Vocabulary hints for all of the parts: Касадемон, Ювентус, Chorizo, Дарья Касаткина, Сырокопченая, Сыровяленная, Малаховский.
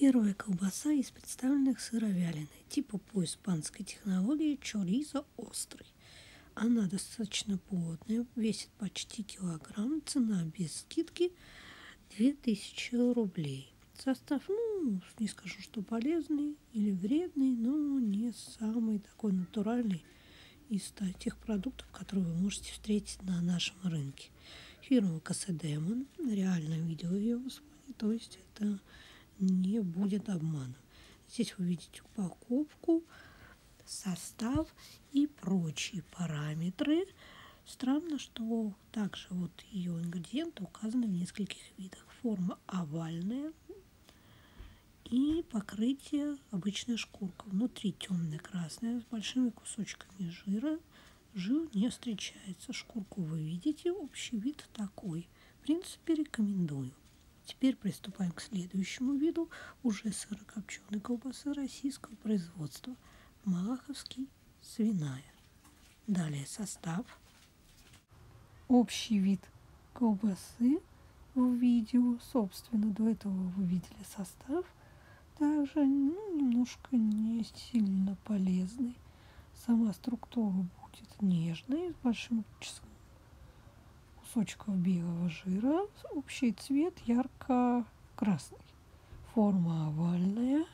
Первая колбаса из представленных сыровяленой, типа по испанской технологии чоризо острый. Она достаточно плотная, весит почти килограмм, цена без скидки 2000 рублей. Состав, не скажу, что полезный или вредный, но не самый такой натуральный из тех продуктов, которые вы можете встретить на нашем рынке. Фирма Касадемон, реально видела ее в Испании, то есть это не будет обмана. Здесь вы видите упаковку, состав и прочие параметры. Странно, что также вот ее ингредиенты указаны в нескольких видах. Форма овальная и покрытие обычная шкурка. Внутри темная красная с большими кусочками жира. Жир не встречается. Шкурку вы видите, общий вид такой. В принципе, рекомендую. Теперь приступаем к следующему виду, уже сырокопченой колбасы российского производства. Малаховский, свиная. Далее состав. Общий вид колбасы в видео. Собственно, до этого вы видели состав. Также немножко не сильно полезный. Сама структура будет нежной, с большим кусочком белого жира. Общий цвет ярко-красный. Форма овальная,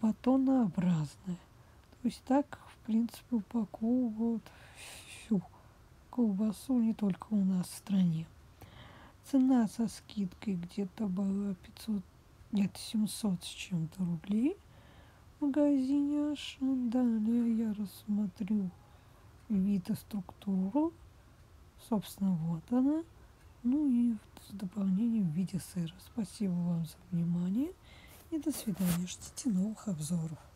батонообразная. То есть так, в принципе, упаковывают всю колбасу, не только у нас в стране. Цена со скидкой где-то была 500, нет, 700 с чем-то рублей в магазине аж. Далее я рассмотрю вид и структуру. Собственно, вот она. Ну и в дополнение в виде сыра. Спасибо вам за внимание и до свидания. Ждите новых обзоров.